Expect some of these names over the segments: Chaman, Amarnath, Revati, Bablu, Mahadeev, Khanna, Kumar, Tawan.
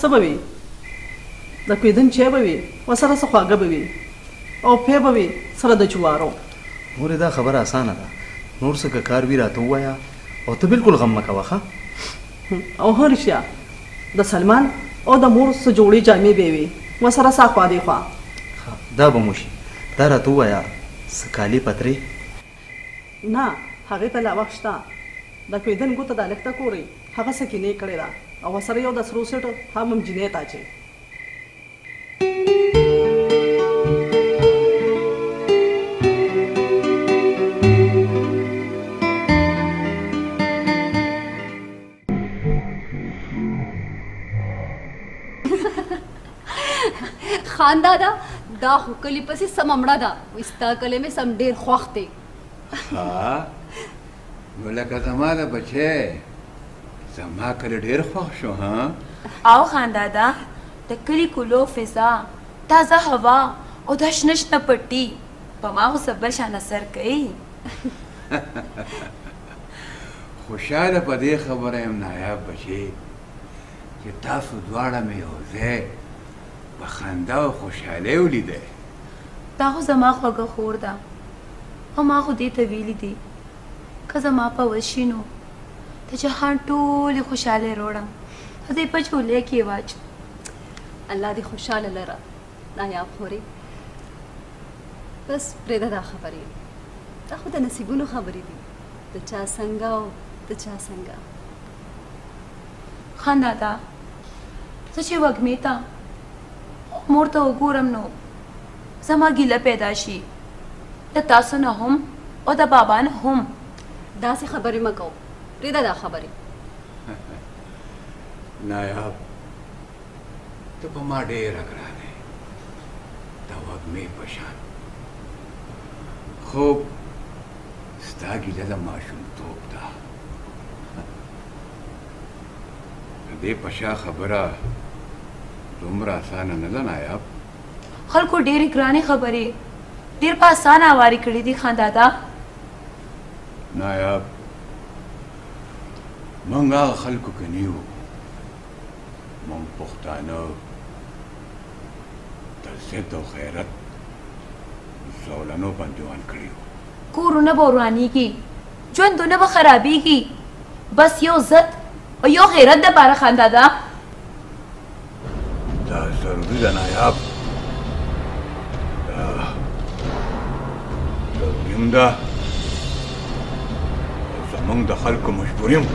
سببي د کویدن چه بوي وسره سخواګه بوي او په بوي سره د جوارو مور دا خبر اسانه ده نور څه کار وی راته وایا او ته بالکل غم مکوخه او هرشیا د سلمان او د مور سره جوړي جامې بوي وسره ساخوا دی خو دا بموشي دا راته وایا سکالی پتري نه هغه ته لا وښتا د کویدن ګوت د الکتا کوری هغه سکینه کړي را او سره یو د سروسټ هم جنې تا چی खान दादा दा हुकली पसी सममड़ा दा इस्ता कले में समडेर ख्वाखते हां बोला का जमाना बचे जमा करे ढेर ख्वाशो हां आओ खान दादा तकली कुलो फिजा ताजा हवा और दशनश न पट्टी पमाहो सबर शान असर कई खुशाल पदे खबर है नाया बचे कि तासु द्वाड़ा में हो जे بخنده و خوشحاله ولیده دا خو زما خوږه خور ده او ما خو دې ته ویلي دي که زما په وشي نو د جهان ټولې خوشحالۍ روړم دې په چولې کې واچ الله دې خوشحاله لره نایاب خورې بس پرېږده دا خبرې دا خو د نصیبونو خبرې دي د چا څنګه او د چا څنګه خنده ده زه چې وږمې ته مور ته وګورم نو زما ګیله پیدا شي د تاسو نه هم او د بابا نه هم داسې خبرې مه کوو پرېږده دا خبرې نایاب ته په ما ډېره ګرانه یې د وږمې په شان خو ستا ګیله د ماشومتوب ده د دې په شا خبره دومره اسانه نه ده نایاب خلکو ډېرې ګرانې خبرې ډېر په اسانه اوارې کړې دي خان دادا نایاب موږ هغه خلکو کې نه یو موږ پښتانه د ضد او خیرت زولنو باندې وران کړي وو کورونه به ورانېږي ژوندونه به خرابېږي بس یو ضد او یو خیرت دپاره خان دادا ضروری ده نایاب ضروری هم ده زمونږ د خلکو مجبوري هم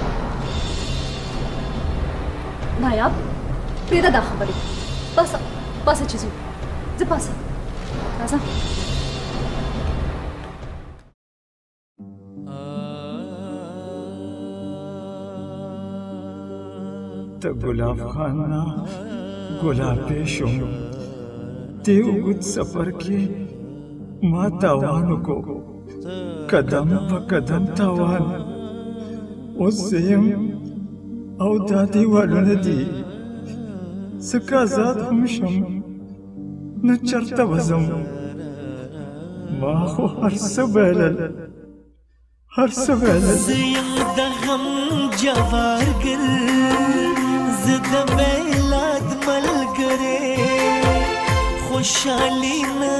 نایاب پرېږده دا خبرې باسه باسه چې ځو زه باسه راځه ته ګلاب خان نه गुलाबे शोम तेव उत सफर के माँ तावान को कदम व कदम तावान उससे हम औदादी वालों ने दी सकाजात हम शम न चरता वजम माँ को हर सबेल दहम जवार गिर ज़िद मेलाद मल करे खुशहाली न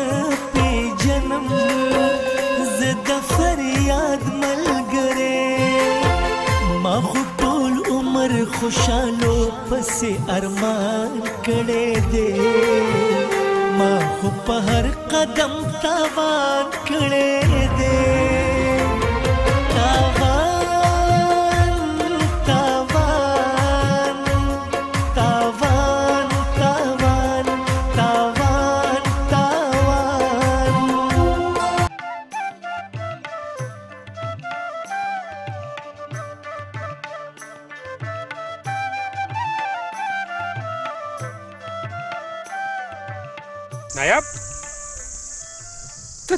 पे जन्म ज़िद फरियाद मल करे माँ खुटोल उम्र खुशहालो पसे अरमान करे दे माँ खुप हर कदम तावान करे दे तावान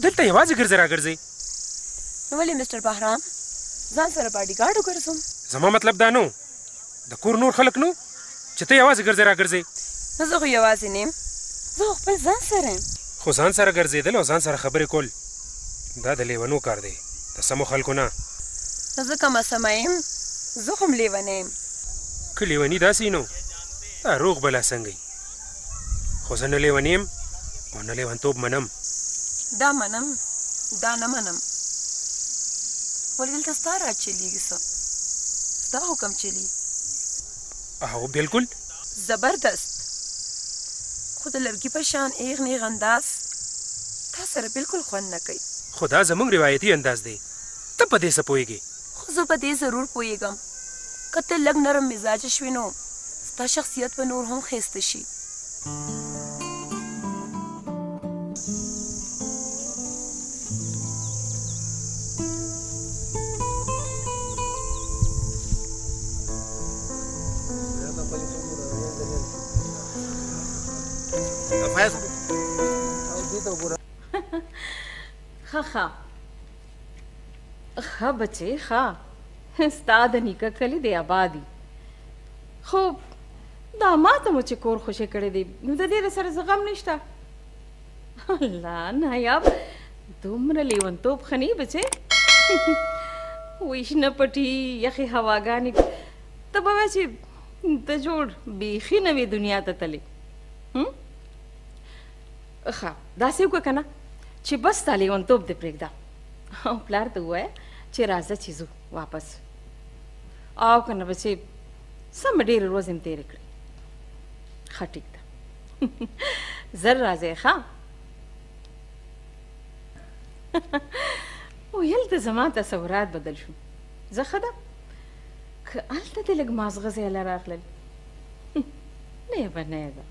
دلته یوازې ګرځې راګرځې نو ولې مستر بهرام ځان سره باډي ګارډ وګرځم زما مطلب دا نو د کور نور خلک نو چې ته یوازې ګرځې راګرځې نو زه خو یوازې نه یم زه خپل ځان سره یم خو ځان سره ګرځېدل او ځان سره خبرې کول دا د لیونو کار دی د سمو خلکو نه زه کمه سمه یم زه خو هم لیونی یم که لیوني داسې نو रोग बला संगई होसन ले वनिम मन ले वंतो मनम दा न मनम बोलिल तस्तार चलीगी सो दा हुकम चली आओ बिल्कुल जबरदस्त खुद लड़की पर शान एक नेक अंदाज था सर बिल्कुल खन न कई खुदा जमंग रिवायती अंदाज दे तब पदे सपोएगी खुद पदे जरूर पोएगा कत्ते लग नरम मिजाज शविनो ता शख्सियत पर नूर हम खेस्तशी खा खा खा बच्चे खा स्ताद निका कली दे आबादी खूब दामा तो मुझे कोर खुशे करे दे देर सर जगम निष्ठा अल्लाह नायाब तुमने लेवन तोप खनी बचे वैश न पटी यखी हवागानी तब वैसे तजोड़ बेखी नवी दुनिया तले खा दासी को कहना ची बस तालेवन तोप दे प्रेगदा प्लार तो हुआ है ची राजा चीजू वापस आओ कहना बचे सब डेर रोज इन तेरे कड़े खा ठीक था जर्रा जे खा वो यल तो जमाता सवरात बदल शू जखदा अल्ता ते लग मास गजे अला राख लल नहीं बनेगा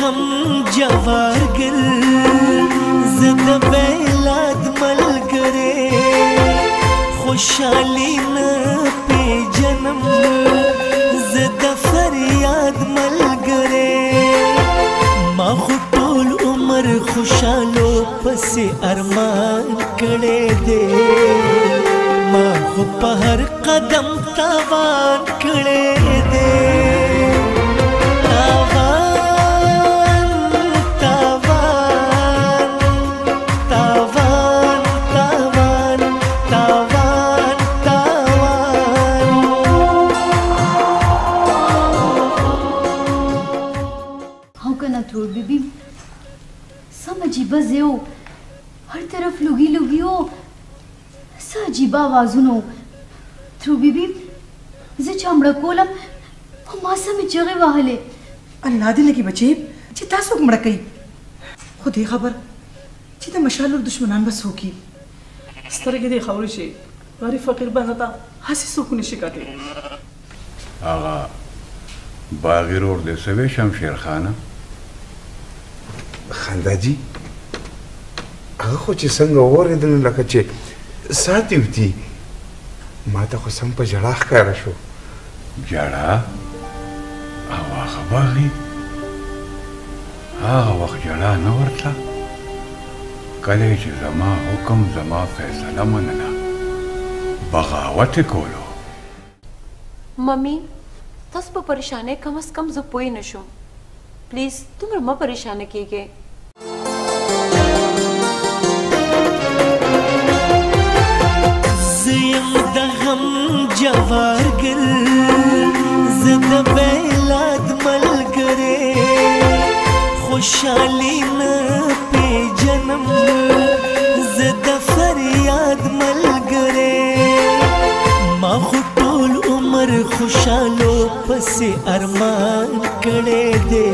हम जवार गिर जिद बेलाद मल करे खुशहाली न पे जन्म जिद फरियाद मल करे माखु टोल उम्र खुशहालो पसे अरमान करे दे माखु पहर कदम तवान करे दे बस यो हर तरफ लुगी लुगी हो सजीबा वाजुनो थ्रू बीबी जे चमड़ा कोलम ओ मासा में जगे वाहले अल्लाह दे लगी बचे जे तासो मड़कई खुद ही खबर जे त मशाल और दुश्मनान बस होकी स्तर के दे खबर शे वारी फकीर बनता हसी सुकून शिकाते आगा बागिर और दे सवे शमशेर खाना खांदा जी هغه خو چې څنګه اوریدل لکه چې ساتي وتی ما ته خو سم په جړه ښکار شو جړه او هغه باغی هغه وخت جړه نه ورته کله چې زما حکم زما فیصله منله بغاوت کولو ممی تاسو په پریشانه کم از کم زه پوی نشم پلیز تمر ما پریشانه کیږئ हम जवार गिर जिद बेलाद मल करे खुशहाली न पे जन्म जिद फरियाद मल करे माखु टोल उम्र खुशहालो पसे अरमान करे दे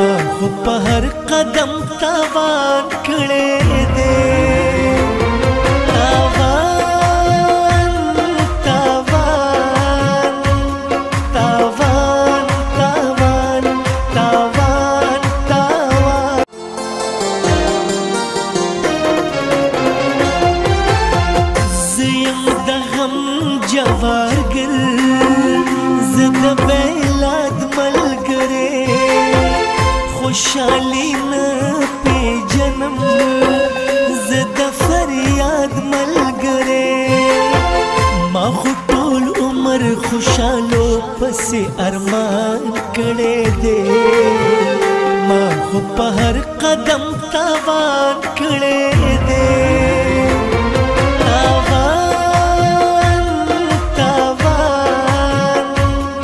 माखु पहर कदम तवान करे दे खुशहाली न पे जन्म जिद फरियाद मल करे माखु टोल उम्र खुशहालो पसे अरमान करे दे माखु पर हर कदम तवान खिले दे, तवान तवान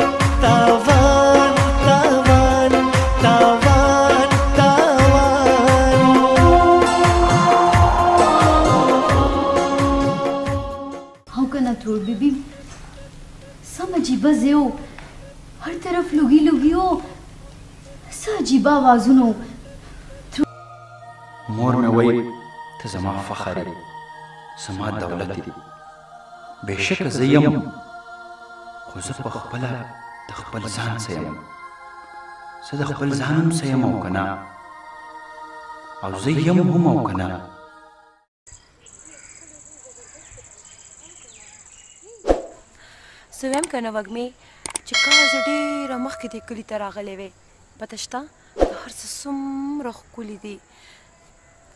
तवान तवान तवान तवान। हाँ कना थोड़ बीबी समझी बजे हो, हर तरफ लुगी लुगी हो, अजीब आवाज़ों मोर में वही तो समा फखर समा दौलत बेशक जयम खुद पखपला तखपल जान सयम सद खपल जानम सयम औकना औ जयम हम औकना। सवेम कना वग में चका जडी रमख के दिकली तरागले वे पतश्ता हर ससुम रखुली दी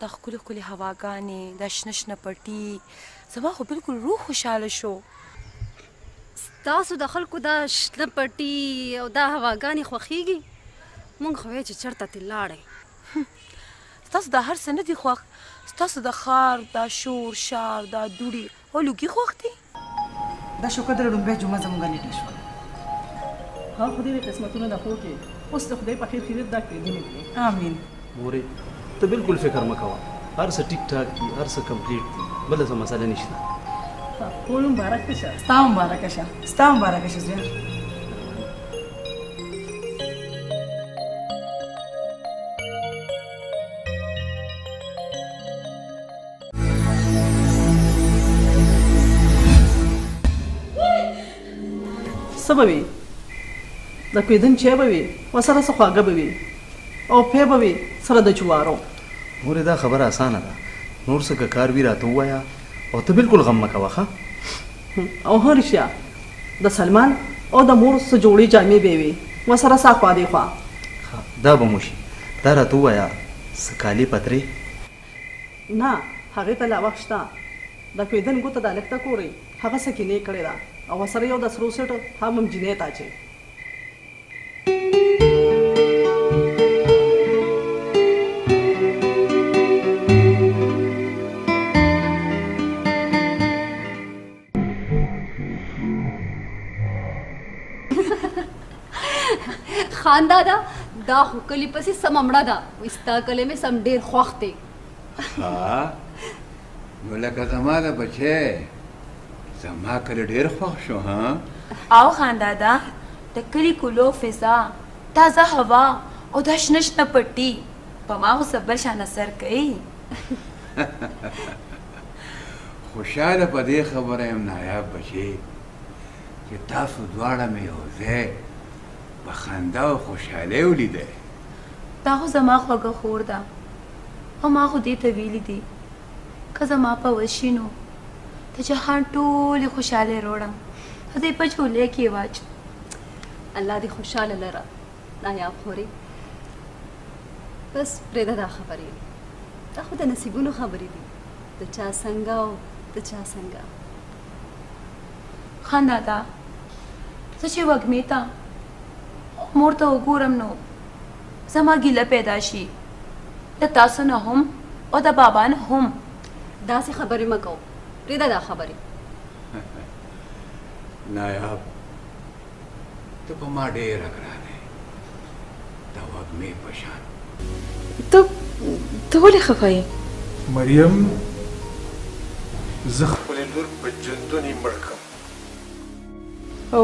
तखुली खुली हवा गाने दशनश न पटी सवा को बिल्कुल रूह खुशाल शो तासु दखल को दश न पटी और दा हवा गाने खखीगी मुंग खवे चरता तिलाड़े तासु दा हर सने दी खख तासु दा खार दा शोर शार दा दुड़ी और लुकी खखती दा शोकदर डुंबे जुमा जमगाने दिशो हा खुदी रे किस्मतों ना खोके उस तक दे पखिर खिर दा के दिन में आमीन। मोरे तो बिल्कुल फिक्र मखवा हर से ठीक ठाक की हर से कंप्लीट थी मतलब से मसाला निशना हां कोन मुबारक के शाह ता मुबारक के शाह ता मुबारक के शाह। सबबी द कोइदन चेबवी वसरा सखागबवी और फेबवी सरा द चुवारो मोरे दा खबर आसान है नूर से कार भी रात हुआ या और तो बिल्कुल गम मका वखा और हरिशा द सलमान और द मोर से जोड़ी जामे बेवी वसरा साखवा देखा दा बमुशी दा रात हुआ या सकाली पत्री ना हगे तला वखता द कोइदन को तदालक तक कोरे हगा सकिने करेला और वसरा यो द सरोसेट हम जिने ताचे खान दादा दा हुकली पसी सममड़ा दा इस्ता कले में सम देर खोखते हां बोला का समादा बचे समा करे देर खोख शो हां आओ खान दादा तकली कुलो फिजा ताजा हवा और दशनश न पट्टी पमाओ सबर शान असर कई खुशाल पदे खबर हम नायाब बचे कि तासु द्वाड़ा में हो जे बखंदा और खुशहाले उलिदे ताहो जमा खगा खोरदा हमा खुदी तवीली दी कजमा पवशिनो ते जहान टोले खुशहाले रोड़ा हदे पछोले की वाच अल्लाह दी खुशहाल लरा नायाब खोरी बस प्रेदा दा खबरी ताहो द नसीबुनो खबरी दी तो चा संगाओ तो चा संगा खान दादा सचे वगमेता मोर तो गोरम नो समा गिला पैदाशी द तासु न हम और द बाबा न हम दा से खबर मको रिदा दा खबर नायाब तो पमा डे रगरा ने तवग में पशान तो ले खफाई मरियम जखले नूर बजंदुनी मड़कम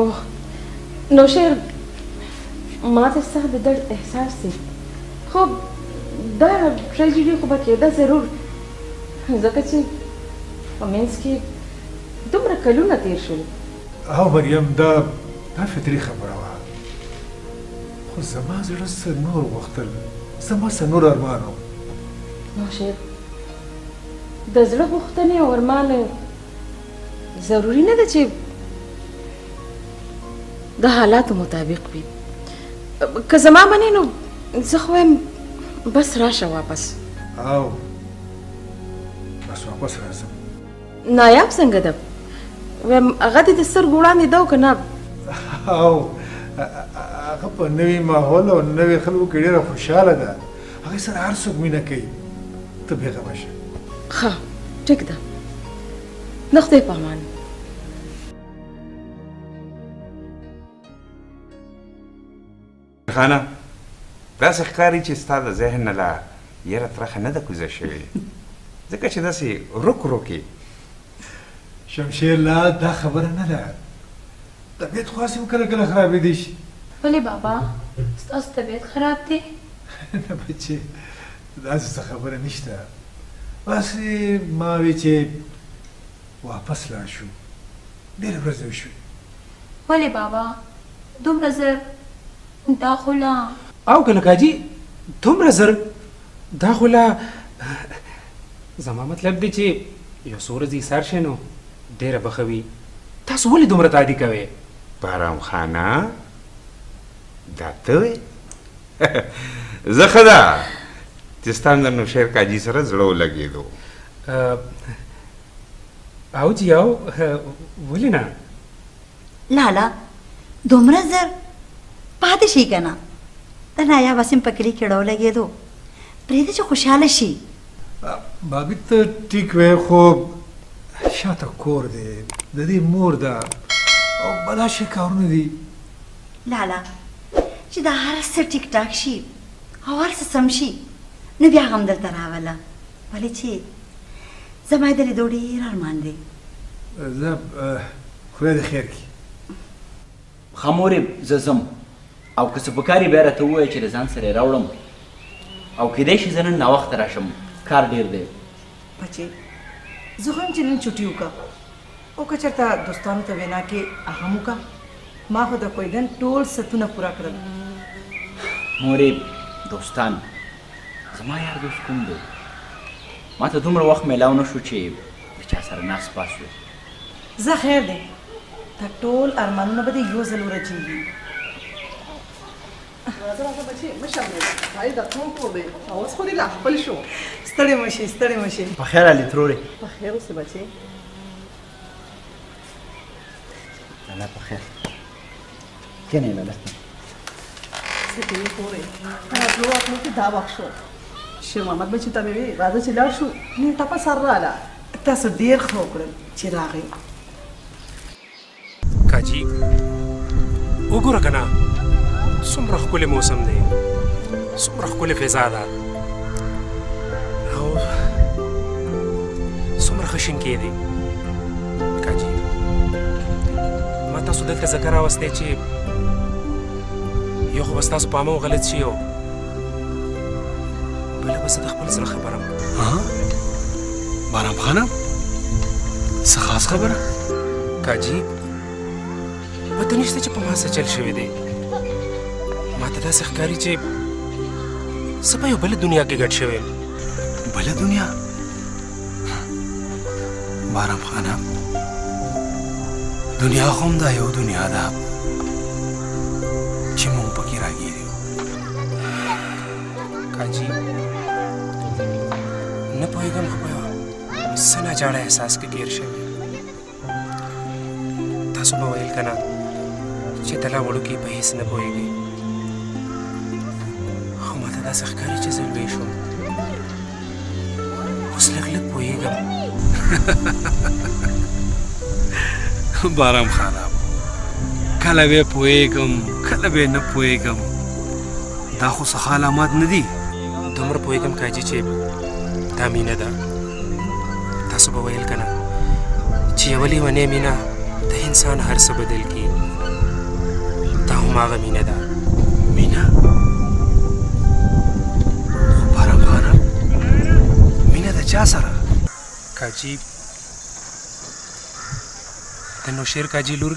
ओह नौशेर माते साहब दर्द एहसास से खूब दर ट्रेजिडी खूब केदा जरूर जकचे कमेंस की तुम रखलू ना तेर शो हां मरियम दा फतरी खबर वा खुद जमा जरस नूर वक्त समा सनूर अरमानो नौशेर दजड़ वक्त ने अरमान जरूरी ना दचे द हालात मुताबिक भी कजमा बने नो जखम बस राशा वापस आओ बस वापस राशा नायाब संगदब वे अगद दसर गोड़ा ने दो कना आओ अगप नवी माहौल और नवी खलू केडा खुशाल दा सर आर सुगमीना कई तो भेगा बाशा हाँ ठीक था नखते पामान खाना दास ښکاری چې ستاسو ذهن نه لا یره ترخه نه ده کوزه شوی ځکه چې داسې روک روکي شمشیر لا دا خبره نه ده طبیعت خو هسې کله کله خرابېدی شي ولې بابا ستاسو طبیعت خراب دی نه بچې داسې څه خبره نشته بسې ما وې چې واپس لاړ شو ډېرې ورځې وشوې ولې بابا دومره زر دا خو لا आओ कनकाजी तुम रजर दाखुला जमा मतलब दी ची यो सूरजी सारशेनो देर बखवी तास वली दुमरा तादी कवे बाराम खाना दातवे जखदा जिस्तान दनु शेर काजी सर जड़ो लगे दो आओ जी आओ वली ना लाला दुमरा जर पाते शी कना तना या वसीम पकड़ी केड़ो लगे दो प्रीति जो खुशहाल शी भाभी तो ठीक वे खूब शाता कोर दे ददी मोर दा और बड़ा शिकार ने दी लाला जिदा हर से ठीक ठाक शी हवार से समशी ने ब्याह हम दर तरावला वाली ची जमाई दली दोड़ी रार मान दे जब खुदा दे खैर की खामोरे जजम او که سپکاری بیره ته ووایه چې د ځان سره یې راوړم او کیدای شي زه نن ناوخته راشم کار ډېر دی بچې زه خو یم چې نن چوټي وکړه او که چېرته دوستانو ته وینا کې هغه هم وکړه ما خو د کویګن ټول ستونه پوره کړل مورې دوستان زما یار دوست کوم دی ما ته دومره وخت میلاو نه شو چې د چا سره ناست پاس شو زه خیر دی دا ټول ارمانونه به دې یو ځل ورجېږي راځه بچي مشامل هاي د کوم په دی اوس خو دې لا خپل شو ستړي مشي په خیر علي تروري په خیر اوسه بچي انا په خیر کنه نه لسته څه دې کوي انا دوه خپل کې دا واښو شیر محمد بچي ته وی راځه چې لا شو نه تاسو سره رااله تاسو ډیر خو کړل چې راغی کاجي وګوره کنه سمرخ کله موسم دی سمرخ کله فضا ده او سمرخ شینکی دی کاجي ما تاسو دلته ذکر راوستئ چې یو خو بس تاسو په ما غلط شئ او بله بس د خپل سره خبرم ها بارم خانم څه خاص خبره کاجي پته نشته چې په ما څه چل شوی دی माता दास ښکاری چې سبا یو بل دنیا کې ګټ شوی بل دنیا بارم خانم دنیا خو هم دا یو دنیا ده چې موږ پکې راګیرو کاجي نه پوهېږم خو څه ناجاړه احساس کې ګیر شوی تاسو به ویل کنه چې دلا وړو کې په هیڅ نه پوهېږي داسې ښکاري چې زه لوی شوم اوس لږ لږ پوهېږم بارم خانم کله به پوهېږم کله به نه پوهېږم دا خو څه علامات نه دي دومره پوهېږم کاجي چې دا مینه ده تاسو به ویل که نه چې یوه لیونۍ مینه د انسان هر څه بدل کي دا هماغه مینه ده مینه क्या सारा काजी तनो शेर काजी लूर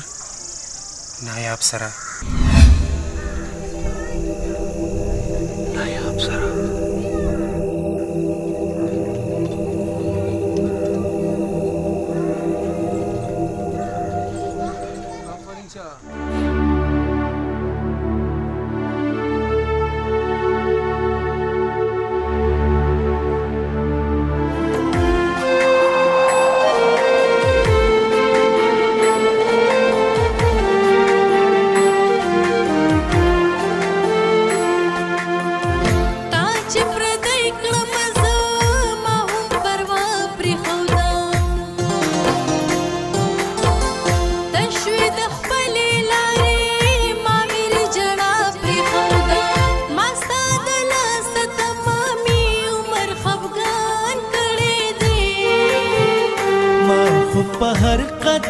नायाब सारा नायाब सारा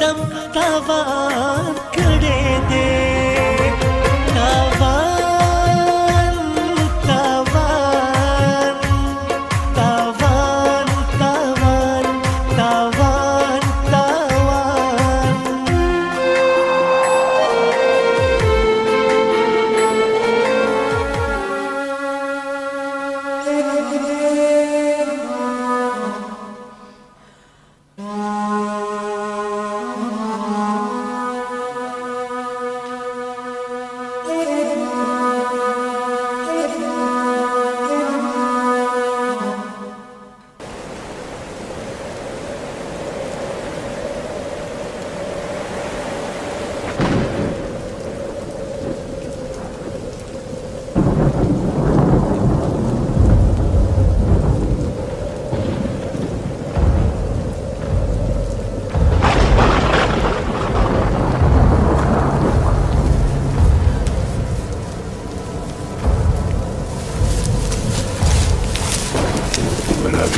कदम तवान खड़े दे, तवान तवान तवान तवान तवान तवान।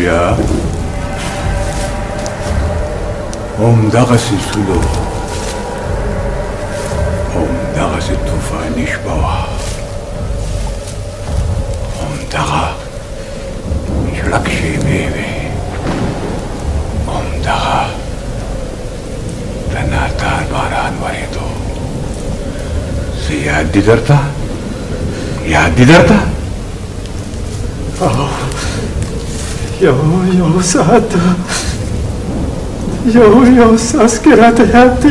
야, 나가시 술로, 나가시 두파 nicht baua, 나가, ich lakshi baby, 나가, तन्हा तार बारान वाले तो, से याद दिदरता, eu sata eu saskerata yatte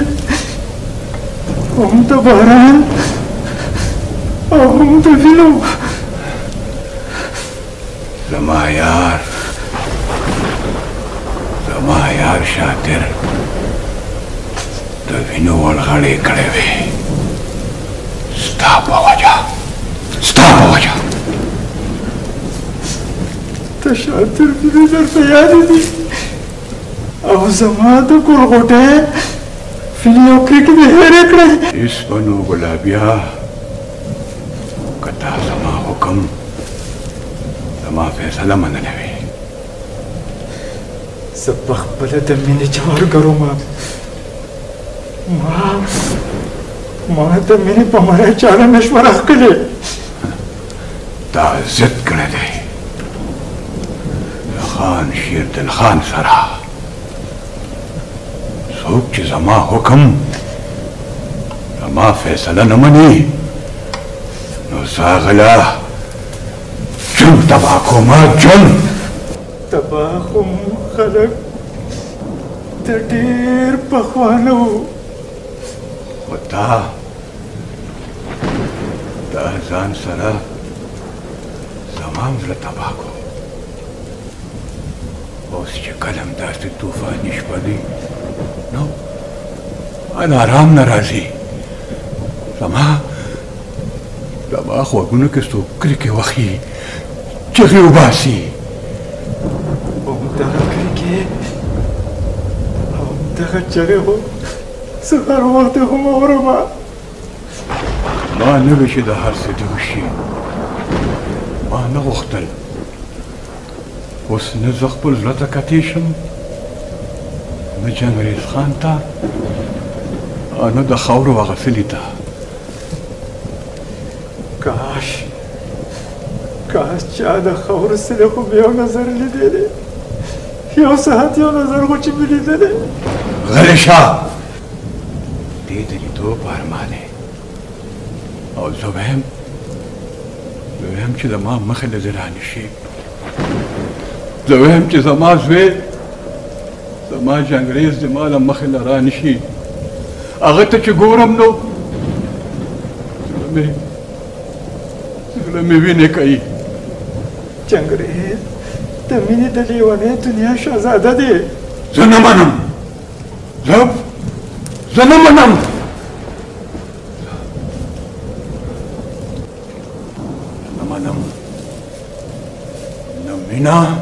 onda baran onda vilo rama yar shater to vino wal khade kadeve stop awaja शातिर भी जर तैयारी थी अब जमात कुल गोटे फिलियो क्रिकेट में हेरे करे इस बनो गुलाबिया कथा समा हुकम समा फैसला मन लेवे सब बखबले ते मिने चार करो मां ते मिने पमारे चार मशवरा अकेले ताजत करे दे खान शेर दिल खान सरा सोच जमा हुकम जमा फैसला न मनी नसागला जुन तबाखो मा जुन तबाखो खलक तटीर पखवानो बता ताजान सरा तमाम तबाखो उसके कलम दास्ते तूफान निष्पादी नो अन आराम नाराजी समा तबाखो गुन के सो क्रिके वखी चखियो बासी उमदा क्रिके उमदा चरे हो सफर होते हो मोरमा मान नबी शदा हर से दुशी मान वختल उस न जखपुल लता कतीशम न जनरेश खान था न द खौर व गफलिता काश चाद खौर से देखो बे नजर ले दे यो साथ यो नजर कुछ मिली दे गलशा दे दे तो फरमाने और जब हम कि द मां مخ لزراني شيء زوهم چې زما زوی زما جنگریز د مال مخه لاره نشي هغه ته چې ګورم نو زغله مې وینې کوي جنگریز ته مینې د لیوانې دنیا شهزاده دی زه نه منم نه مینه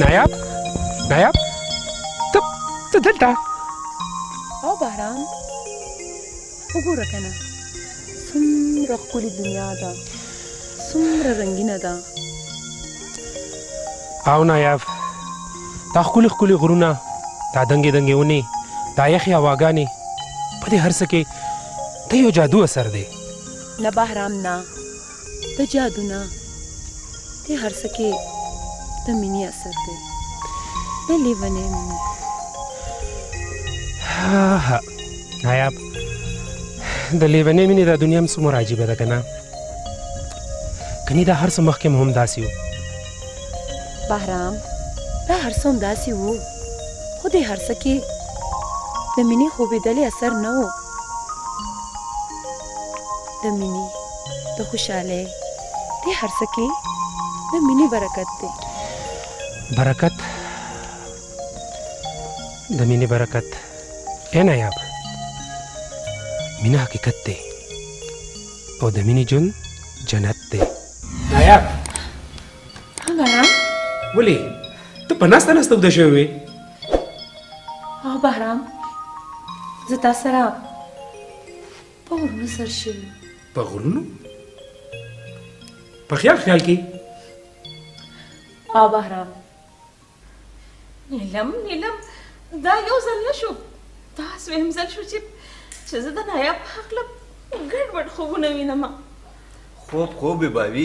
नायाब नायाब तो चलता ओ बाराम उगो रखना सुम्र कुली दुनिया दा सुम्र रंगीना दा आओ नायाब ताखुली खुली गुरुना ता दंगे दंगे उने ता यखी आवागाने पते हर सके तयो जादू असर दे न बाहराम ना त जादू ना ते हर सके त मिनी असर दे न लेवने मिनी हा नायाब द लेवने मिनी दा दुनिया में सुमर अजीब दा कना कनी दा हर समख के मोहम दासियो बाहराम दा हर सम दासी वो खुदे हर सके द मिनी खूबे दले असर न हो द मिनी तो खुशाले ते हर सके द मिनी बरकत दे बरकत द मिनी बरकत ए नायाब मिना हकीकत दे और द मिनी जुन जन्नत दे नायाब हां बाराम बोले तो पनास्ता नस्त उद्देश्य हुए हां बाराम जता सरा पगुरु सरशे पगुरु पखिया ख्याल की आ बाराम नीलम नीलम दा यो जल्ला शो तास वेम जल शो चिप चजदा नाया पाखला गड़बड़ खूब नवीना मा खूब खूब बेबावी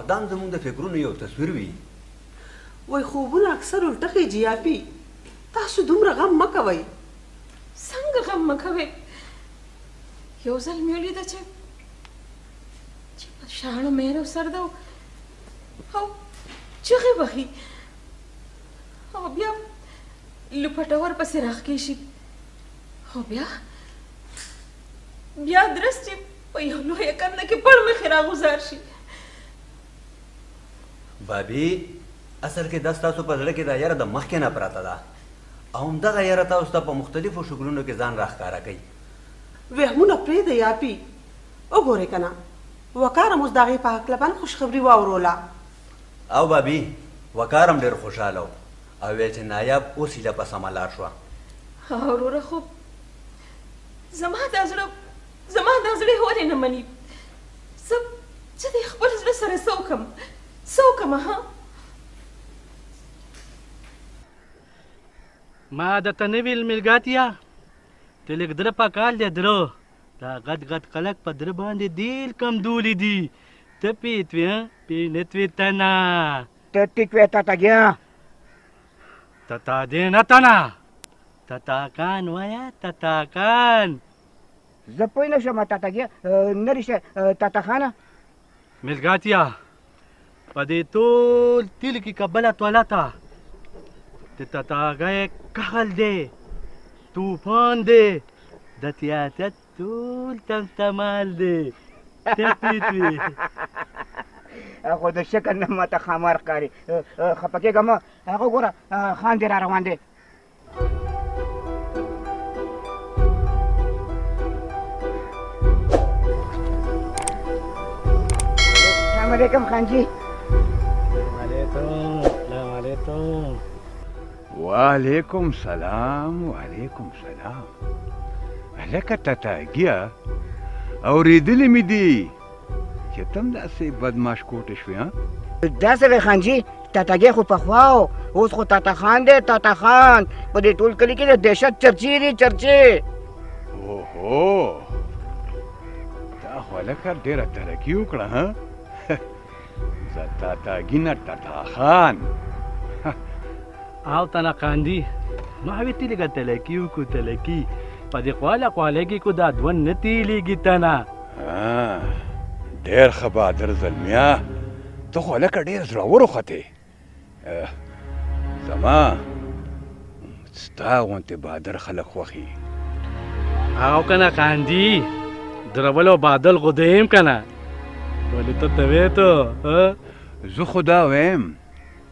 आदम जमुन दे फिक्र न यो तस्वीर भी वही खूबून अक्सर उल्टा के जियापी तासु दुमरा गम मकवे संग गम मकवे योजल म्यूली दा चे शानो मेरो सर दो हो चगे बही हो बिया लुपटवर पसे राख के शी हो बिया बिया दृष्टि वही लो ये करने के पड़ में खिरा गुजार शी भाभी असर के दस्ता सो पजले के दायरा द मख के ना पराता दा आमदा दायरा ता उस्ता प مختلفو شکلونو के जान राखकारा गई वहमुना प्रेद यापी ओ गोरे कना वकारम उस दागे पाकलबन खुशखबरी वावरोला आओ भाभी वकारम देर खुशालो आ वेच नायाब ओ सिला पसमाला शवा औरोरा खूब जमा दाजड़े होरे न मनी सब जदे खबर जले सरे सौकम हां ما د تنویل ملګاتیا ته لیک در په کال دې درو دا غد کلک په در باندې دیل کم دولی دی ته پیتوی پینتوی تنا ټټیک وتا تا گیا تتا دې نتانا تتا کان وایا تتا کان زپوی نشه ما تتا گیا نریشه تتا خانه ملګاتیا پدې ټول تل کی قبل تولاتا तता गए कहल दे तूफान दे दतिया तूल तमतमाल दे तेपीती अगो शक न मत खमर कारी खपके गम अगो गोरा खान दे रवान दे अस्सलाम वालेकुम खान जी अस्सलाम वालेकुम वालेकुम सलाम अलका तता गया और दिल में दी कि तुम दासे बदमाश कोटे शुया दासे वे खान जी तता गया को पखवाओ उसको तता खान पर टोल कली के दहशत चर्चे ओहो ता हलका डेरा तरक्की उकड़ा हां तता गिना तता खान आओ तना कांदी मावी तिलगा तलकीउ को तलकी पदे क्वालेगी को दादवन नतीलीगी तना हां ډیر خبادر زلمیا ته خو لکه ډیر زړورو خته زما ستاونته بادر خلق وخی او کنا قاندی درولو بادل غدیم کنا ولته تویته زه خدا ویم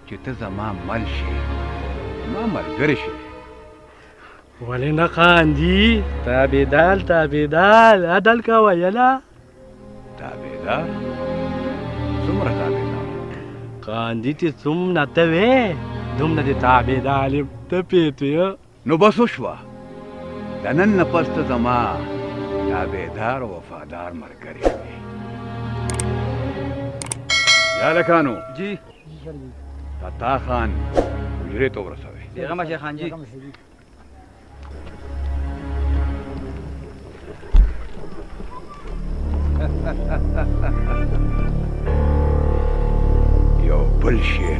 چې ته زما مل شي वालेना खान जी ताबेदाल अदल का वयला ताबेदाल सुमरा ताबेदाल खान जी तुम नतवे dumna di tabi dalib tapi itu ya nubasuswa danan nafas tu sama tabedar wafadar merkari ya lekanu ji tata khan ujre to berasabe ya masya khan ji yo bullshit